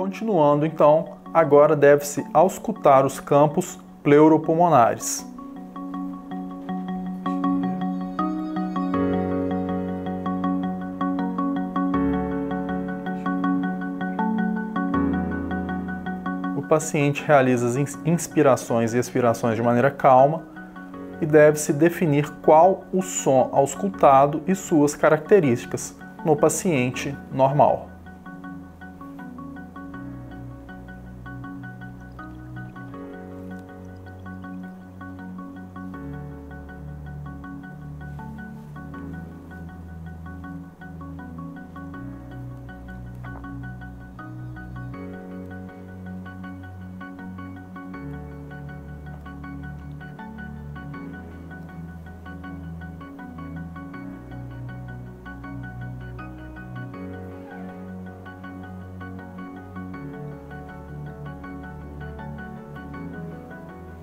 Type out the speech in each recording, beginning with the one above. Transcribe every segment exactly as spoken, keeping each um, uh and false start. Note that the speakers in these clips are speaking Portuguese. Continuando então, agora deve-se auscultar os campos pleuropulmonares. O paciente realiza as inspirações e expirações de maneira calma e deve-se definir qual o som auscultado e suas características no paciente normal.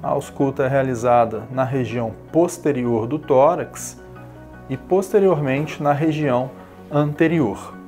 A ausculta é realizada na região posterior do tórax e posteriormente na região anterior.